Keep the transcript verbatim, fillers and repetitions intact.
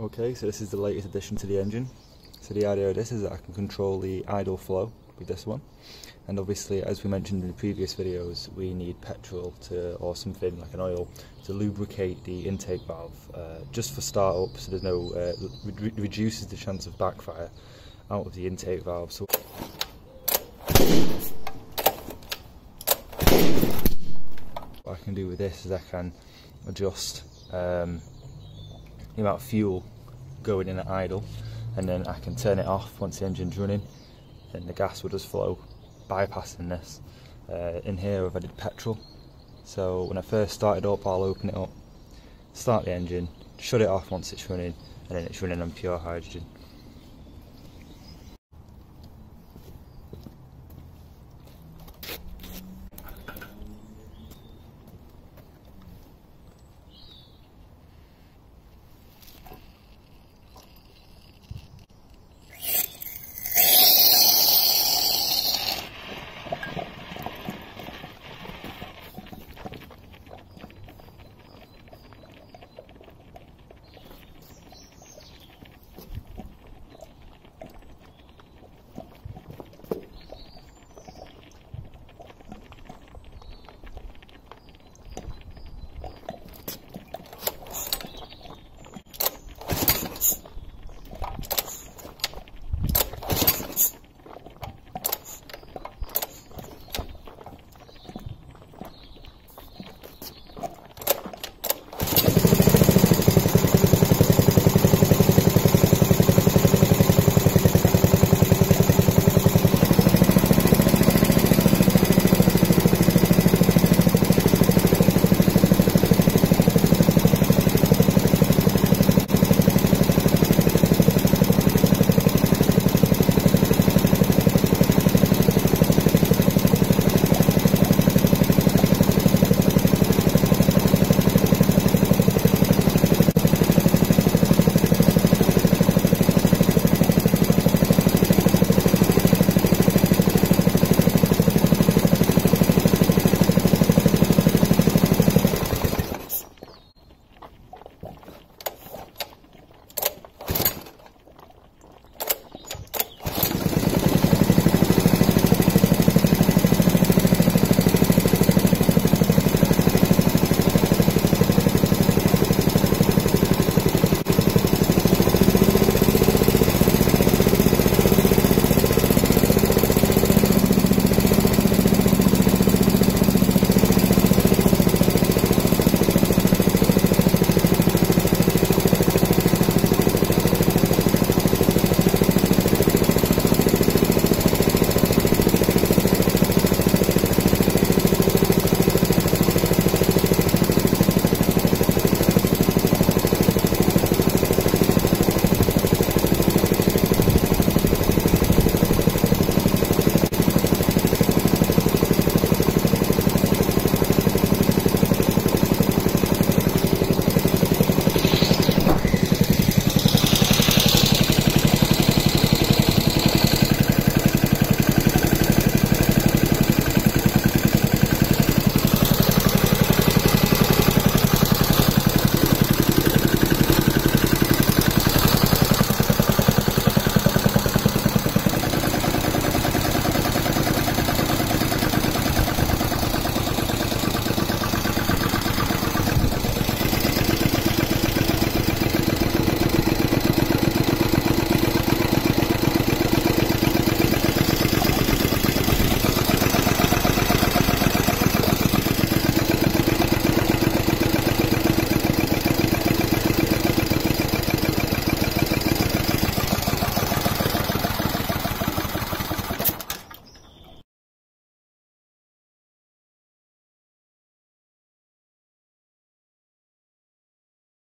Okay, so this is the latest addition to the engine. So the idea of this is that I can control the idle flow with this one, and obviously, as we mentioned in the previous videos, we need petrol to, or something like an oil to lubricate the intake valve, uh, just for start up, so there's no uh, re reduces the chance of backfire out of the intake valve. So what I can do with this is I can adjust um, the amount of fuel going in at idle, and then I can turn it off once the engine's running, and the gas will just flow, bypassing this. Uh, in here I've added petrol, so when I first started up, I'll open it up, start the engine, shut it off once it's running, and then it's running on pure hydrogen.